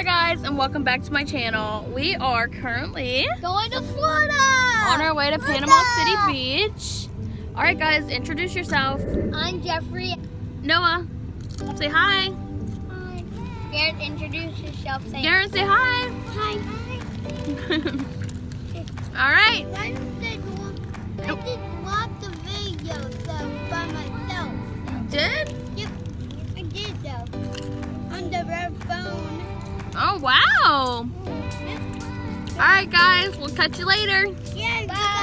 Hi guys, and welcome back to my channel. We are currently going to Florida on our way to Panama City Beach. All right guys, introduce yourself. I'm Jeffrey. Noah, say hi. Hi. Garrett, introduce yourself. Garrett, say hi. Hi. All right. I did lots of videos by myself. You did? Yep, I did though. On the red phone. Oh, wow. All right, guys. We'll catch you later. Yeah, bye.